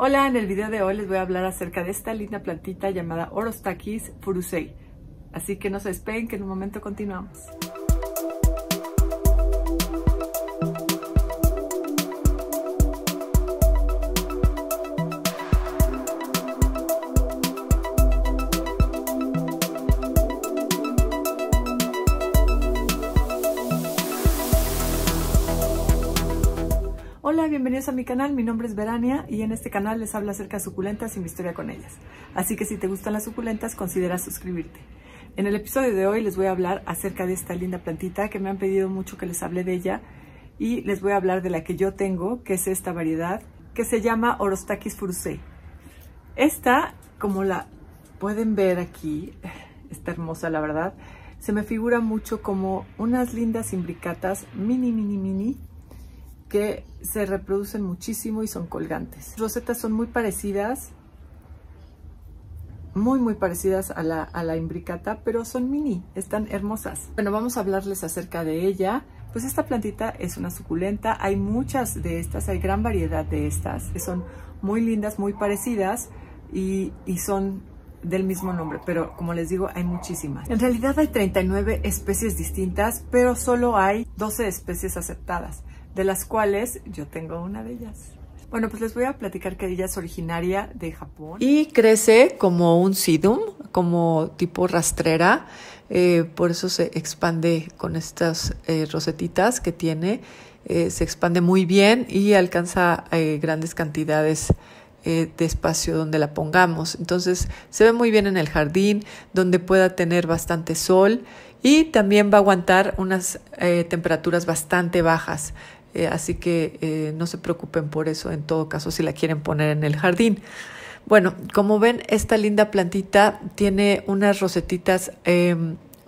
Hola, en el video de hoy les voy a hablar acerca de esta linda plantita llamada Orostachys furusei. Así que no se despeguen que en un momento continuamos. Hola, bienvenidos a mi canal, mi nombre es Verania y en este canal les hablo acerca de suculentas y mi historia con ellas. Así que si te gustan las suculentas, considera suscribirte. En el episodio de hoy les voy a hablar acerca de esta linda plantita que me han pedido mucho que les hable de ella y les voy a hablar de la que yo tengo, que es esta variedad que se llama Orostachys furusei. Esta, como la pueden ver aquí, está hermosa la verdad, se me figura mucho como unas lindas imbricatas mini que se reproducen muchísimo y son colgantes. Las rosetas son muy parecidas, muy parecidas a la imbricata, pero son mini, están hermosas. Bueno, vamos a hablarles acerca de ella. Pues esta plantita es una suculenta, hay muchas de estas, hay gran variedad de estas, que son muy lindas, muy parecidas y son del mismo nombre, pero como les digo, hay muchísimas. En realidad hay 39 especies distintas, pero solo hay 12 especies aceptadas, de las cuales yo tengo una de ellas. Bueno, pues les voy a platicar que ella es originaria de Japón. Y crece como un sedum, como tipo rastrera. Por eso se expande con estas rosetitas que tiene. Se expande muy bien y alcanza grandes cantidades de espacio donde la pongamos. Entonces se ve muy bien en el jardín, donde pueda tener bastante sol y también va a aguantar unas temperaturas bastante bajas. Así que no se preocupen por eso en todo caso si la quieren poner en el jardín. Bueno, como ven, esta linda plantita tiene unas rosetitas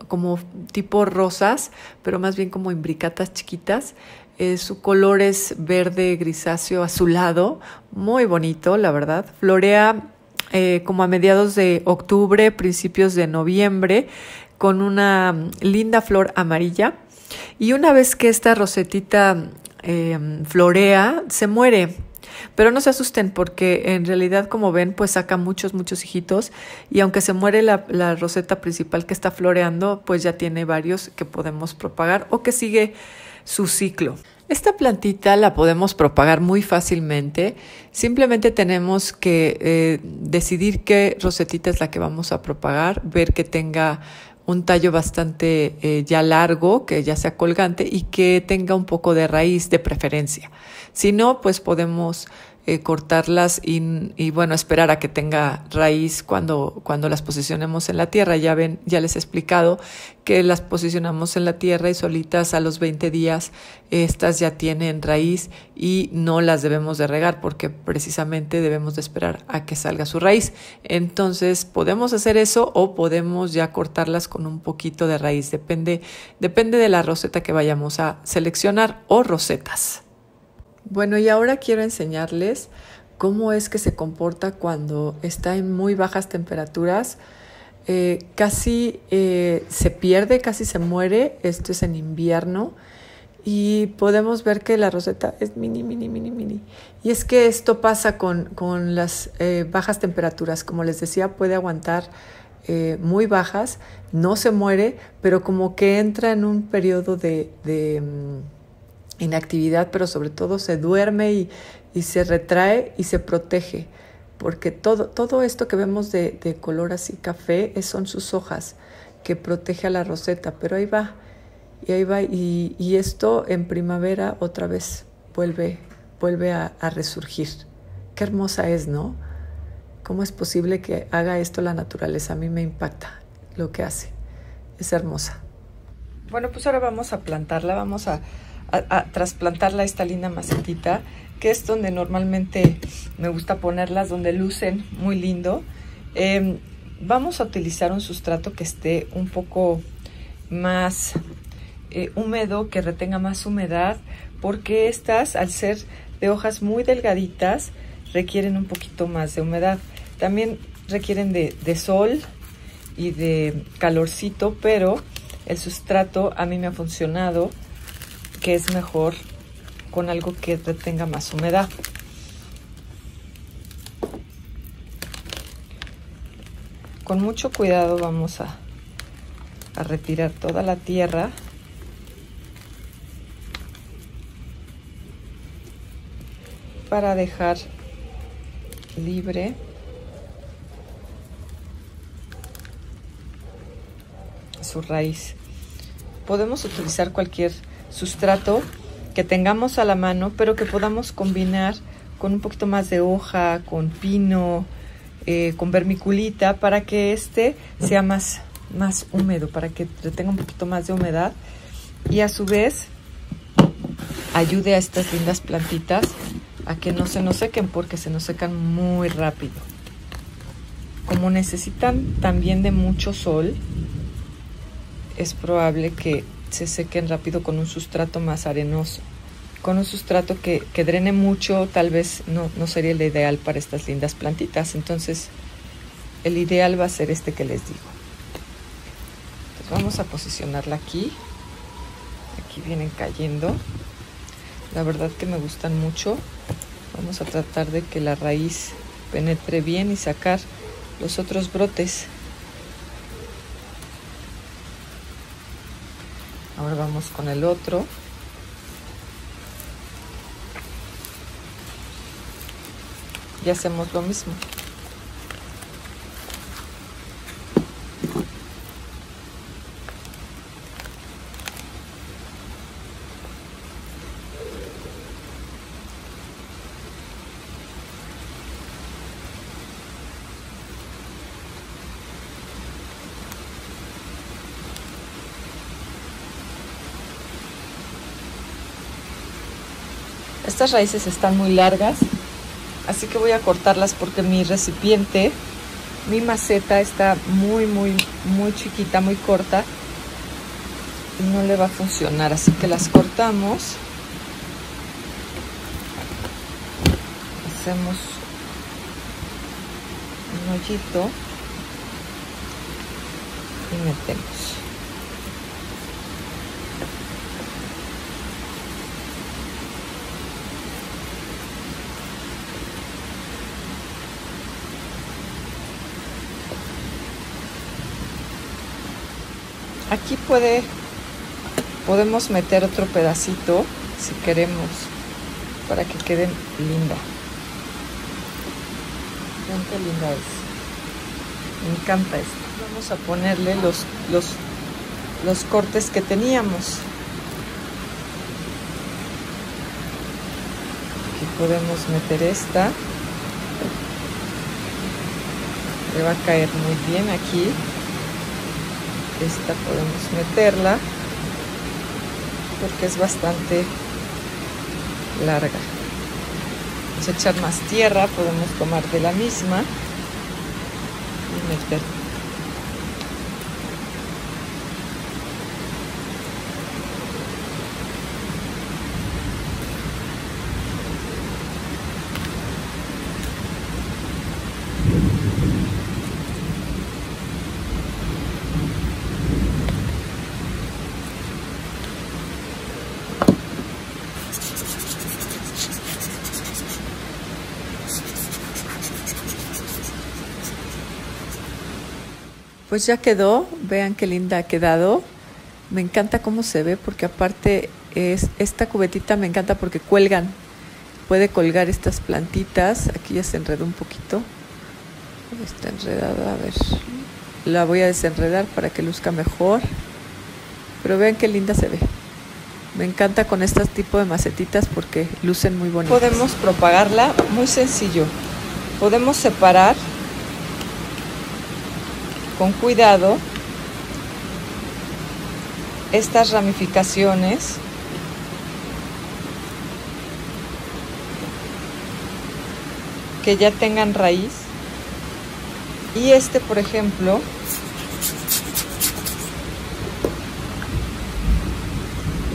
como tipo rosas, pero más bien como imbricatas chiquitas. Su color es verde grisáceo azulado, muy bonito la verdad. Florea como a mediados de octubre, principios de noviembre, con una linda flor amarilla. Y una vez que esta rosetita florea, se muere. Pero no se asusten porque en realidad, como ven, pues saca muchos hijitos. Y aunque se muere la roseta principal que está floreando, pues ya tiene varios que podemos propagar o que sigue su ciclo. Esta plantita la podemos propagar muy fácilmente. Simplemente tenemos que decidir qué rosetita es la que vamos a propagar, ver que tenga un tallo bastante ya largo, que ya sea colgante y que tenga un poco de raíz de preferencia. Si no, pues podemos cortarlas y bueno, esperar a que tenga raíz cuando las posicionemos en la tierra. Ya ven, ya les he explicado que las posicionamos en la tierra y solitas a los 20 días estas ya tienen raíz y no las debemos de regar porque precisamente debemos de esperar a que salga su raíz. Entonces podemos hacer eso o podemos ya cortarlas con un poquito de raíz. Depende de la roseta que vayamos a seleccionar o rosetas. Bueno, y ahora quiero enseñarles cómo es que se comporta cuando está en muy bajas temperaturas. Casi se pierde, casi se muere. Esto es en invierno. Y podemos ver que la roseta es mini. Y es que esto pasa con las bajas temperaturas. Como les decía, puede aguantar muy bajas. No se muere, pero como que entra en un periodo de inactividad, pero sobre todo se duerme y se retrae y se protege, porque todo esto que vemos de color así café son sus hojas que protege a la roseta, pero ahí va y esto en primavera otra vez vuelve a resurgir. Qué hermosa es, ¿no? ¿Cómo es posible que haga esto la naturaleza? A mí me impacta lo que hace, es hermosa. Bueno, pues ahora vamos a plantarla, vamos a trasplantarla a esta linda macetita, que es donde normalmente me gusta ponerlas, donde lucen muy lindo. Vamos a utilizar un sustrato que esté un poco más húmedo, que retenga más humedad, porque estas, al ser de hojas muy delgaditas, requieren un poquito más de humedad. También requieren de sol y de calorcito, pero el sustrato a mí me ha funcionado que es mejor con algo que retenga más humedad. con mucho cuidado vamos a retirar toda la tierra. Para dejar libre su raíz. Podemos utilizar cualquier sustrato que tengamos a la mano, pero que podamos combinar con un poquito más de hoja, con pino, con vermiculita, para que este sea más húmedo, para que retenga un poquito más de humedad y a su vez ayude a estas lindas plantitas a que no se nos sequen, porque se nos secan muy rápido. Como necesitan también de mucho sol, es probable que se sequen rápido con un sustrato más arenoso. Con un sustrato que drene mucho, tal vez no sería el ideal para estas lindas plantitas. Entonces, el ideal va a ser este que les digo. Entonces, vamos a posicionarla aquí. Aquí vienen cayendo. La verdad que me gustan mucho. Vamos a tratar de que la raíz penetre bien y sacar los otros brotes. Ahora vamos con el otro. Y hacemos lo mismo. Estas raíces están muy largas, así que voy a cortarlas porque mi recipiente, mi maceta está muy chiquita, muy corta y no le va a funcionar, así que las cortamos. Hacemos un hoyito y metemos. Aquí podemos meter otro pedacito, si queremos, para que quede linda. Vean qué linda es. Me encanta esto. Vamos a ponerle los cortes que teníamos. Aquí podemos meter esta. Le va a caer muy bien aquí. Esta podemos meterla porque es bastante larga. Vamos a echar más tierra, podemos tomar de la misma y meter. Pues ya quedó, vean qué linda ha quedado. Me encanta cómo se ve, porque aparte esta cubetita me encanta porque cuelgan. Puede colgar estas plantitas. Aquí ya se enredó un poquito. Está enredada, a ver. La voy a desenredar para que luzca mejor. Pero vean qué linda se ve. Me encanta con este tipo de macetitas porque lucen muy bonitas. Podemos propagarla muy sencillo. Podemos separar con cuidado estas ramificaciones que ya tengan raíz, y este, por ejemplo,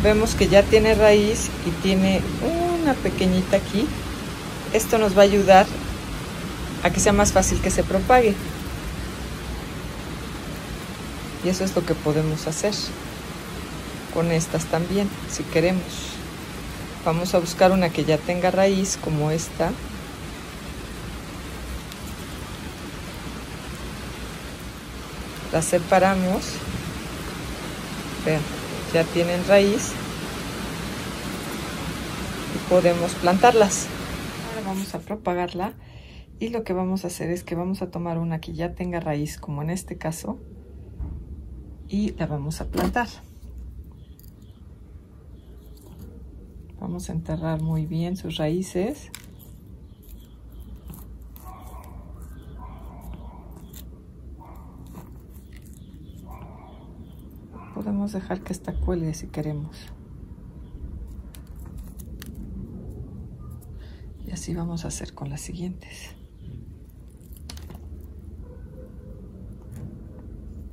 vemos que ya tiene raíz y tiene una pequeñita aquí. Esto nos va a ayudar a que sea más fácil que se propague. Y eso es lo que podemos hacer con estas también, si queremos. Vamos a buscar una que ya tenga raíz, como esta. las separamos. Vean, ya tienen raíz y podemos plantarlas. Ahora vamos a propagarla y lo que vamos a hacer es que vamos a tomar una que ya tenga raíz, como en este caso, y la vamos a plantar. Vamos a enterrar muy bien sus raíces. Podemos dejar que esta cuelgue si queremos. Y así vamos a hacer con las siguientes.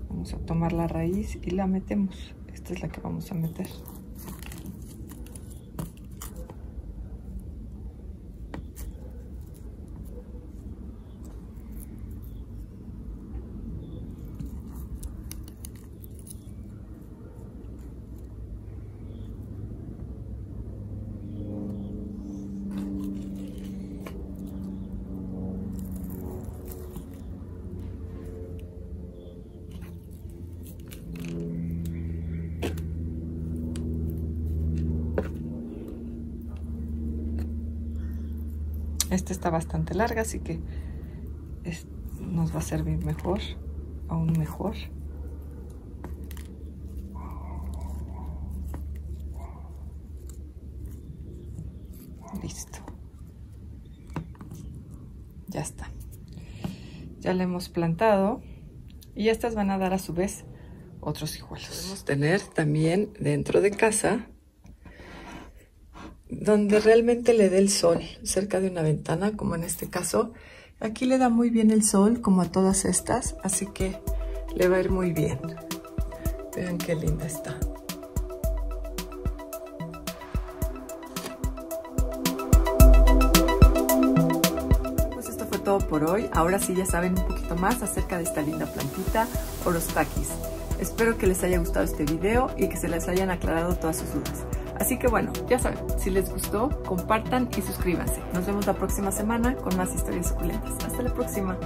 Vamos a tomar la raíz y la metemos. Esta es la que vamos a meter. Esta está bastante larga, así que nos va a servir mejor, aún mejor. Listo. Ya está. Ya la hemos plantado y estas van a dar a su vez otros hijuelos. Podemos tener también dentro de casa, donde realmente le dé el sol, cerca de una ventana, como en este caso. Aquí le da muy bien el sol, como a todas estas, así que le va a ir muy bien. Vean qué linda está. Pues esto fue todo por hoy. Ahora sí ya saben un poquito más acerca de esta linda plantita, Orostachys. Espero que les haya gustado este video y que se les hayan aclarado todas sus dudas. Así que bueno, ya saben, si les gustó, compartan y suscríbanse. Nos vemos la próxima semana con más historias suculentas. Hasta la próxima.